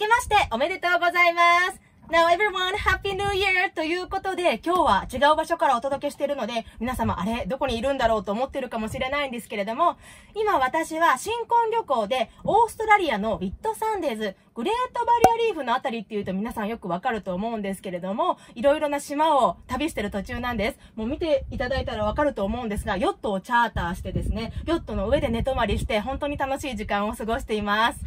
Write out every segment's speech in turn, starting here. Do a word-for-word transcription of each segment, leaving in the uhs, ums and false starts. けましておめでとうございます。Now everyone, Happy New Year! ということで、今日は違う場所からお届けしているので、皆様あれ、どこにいるんだろうと思ってるかもしれないんですけれども、今私は新婚旅行で、オーストラリアのウィットサンデーズ、グレートバリアリーフのあたりっていうと皆さんよくわかると思うんですけれども、いろいろな島を旅してる途中なんです。もう見ていただいたらわかると思うんですが、ヨットをチャーターしてですね、ヨットの上で寝泊まりして、本当に楽しい時間を過ごしています。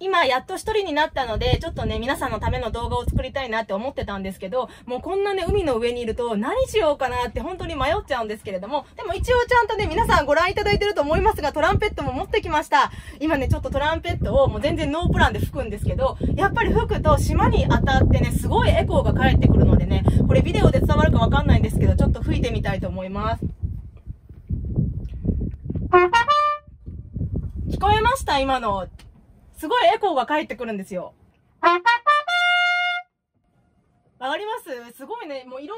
今、やっと一人になったので、ちょっとね、皆さんのための動画を作りたいなって思ってたんですけど、もうこんなね、海の上にいると何しようかなって本当に迷っちゃうんですけれども、でも一応ちゃんとね、皆さんご覧いただいてると思いますが、トランペットも持ってきました。今ね、ちょっとトランペットをもう全然ノープランで吹くんですけど、やっぱり吹くと島に当たってね、すごいエコーが返ってくるのでね、これビデオで伝わるかわかんないんですけど、ちょっと吹いてみたいと思います。聞こえました?今の。すごいエコーが返ってくるんですよ。わかります?すごいね、もういろ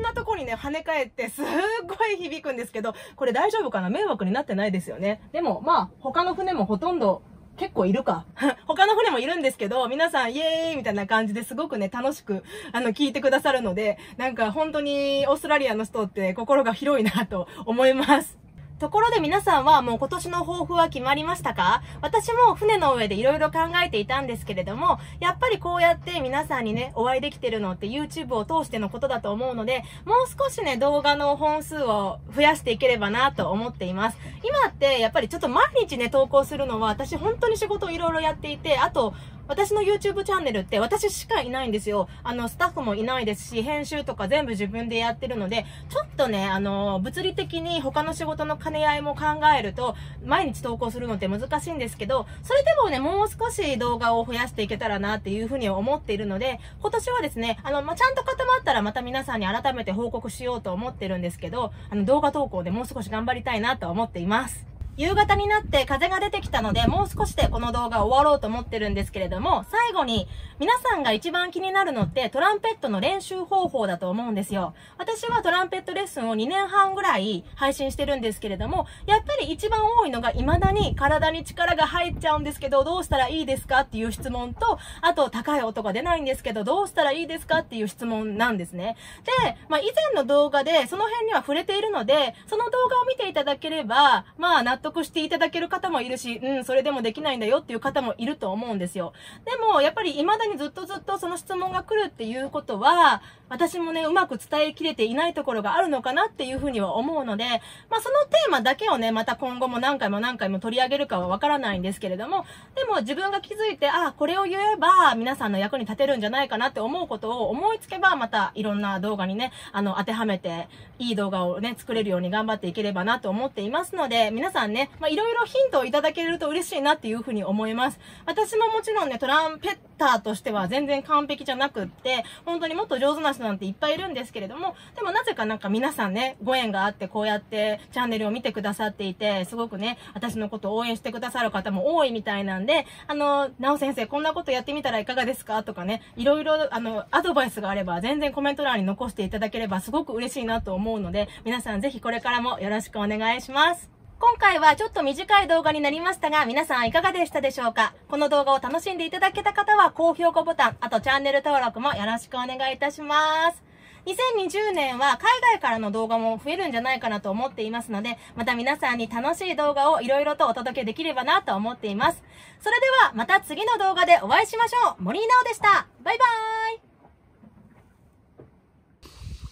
んなとこにね、跳ね返って、すっごい響くんですけど、これ大丈夫かな?迷惑になってないですよね。でも、まあ、他の船もほとんど、結構いるか。他の船もいるんですけど、皆さんイエーイみたいな感じですごくね、楽しく、あの、聞いてくださるので、なんか本当にオーストラリアの人って心が広いなと思います。ところで皆さんはもう今年の抱負は決まりましたか?私も船の上でいろいろ考えていたんですけれども、やっぱりこうやって皆さんにね、お会いできてるのって YouTube を通してのことだと思うので、もう少しね、動画の本数を増やしていければなと思っています。今ってやっぱりちょっと毎日ね、投稿するのは私本当に仕事をいろいろやっていて、あと、私の YouTube チャンネルって私しかいないんですよ。あの、スタッフもいないですし、編集とか全部自分でやってるので、ちょっとね、あの、物理的に他の仕事の兼ね合いも考えると、毎日投稿するのって難しいんですけど、それでもね、もう少し動画を増やしていけたらなっていうふうに思っているので、今年はですね、あの、まあ、ちゃんと固まったらまた皆さんに改めて報告しようと思ってるんですけど、あの、動画投稿でもう少し頑張りたいなと思っています。夕方になって風が出てきたので、もう少しでこの動画終わろうと思ってるんですけれども、最後に皆さんが一番気になるのってトランペットの練習方法だと思うんですよ。私はトランペットレッスンをにねんはんぐらい配信してるんですけれども、やっぱり一番多いのが未だに体に力が入っちゃうんですけど、どうしたらいいですかっていう質問と、あと高い音が出ないんですけど、どうしたらいいですかっていう質問なんですね。で、まあ以前の動画でその辺には触れているので、その動画を見ていただければ、まあ納得していただける方もいるし、うん、それでもできないんだよっていう方もいると思うんですよ。でも、やっぱり未だにずっとずっとその質問が来るっていうことは、私もね、うまく伝えきれていないところがあるのかなっていうふうには思うので、まあそのテーマだけをね、また今後も何回も何回も取り上げるかはわからないんですけれども、でも自分が気づいて、ああ、これを言えば皆さんの役に立てるんじゃないかなって思うことを思いつけば、またいろんな動画にね、あの、当てはめて、いい動画をね、作れるように頑張っていければなと思っていますので、皆さんね、まあいろいろヒントをいただけると嬉しいなっていうふうに思います。私ももちろんね、トランペッターとしては全然完璧じゃなくって、本当にもっと上手な人なんていっぱいいるんですけれども、でもなぜかなんか皆さんね、ご縁があってこうやってチャンネルを見てくださっていて、すごくね、私のことを応援してくださる方も多いみたいなんで、あの、なお先生こんなことやってみたらいかがですかとかね、いろいろあの、アドバイスがあれば全然コメント欄に残していただければすごく嬉しいなと思うので、皆さんぜひこれからもよろしくお願いします。今回はちょっと短い動画になりましたが、皆さんいかがでしたでしょうか?この動画を楽しんでいただけた方は、高評価ボタン、あとチャンネル登録もよろしくお願いいたします。にせんにじゅうねんは海外からの動画も増えるんじゃないかなと思っていますので、また皆さんに楽しい動画をいろいろとお届けできればなと思っています。それではまた次の動画でお会いしましょう。森井直でした。バイバ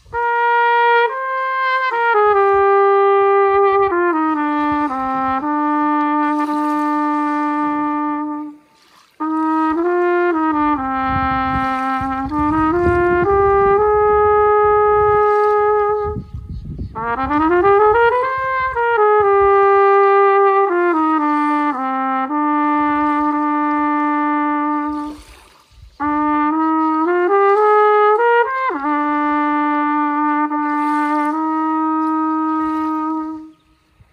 ーイ。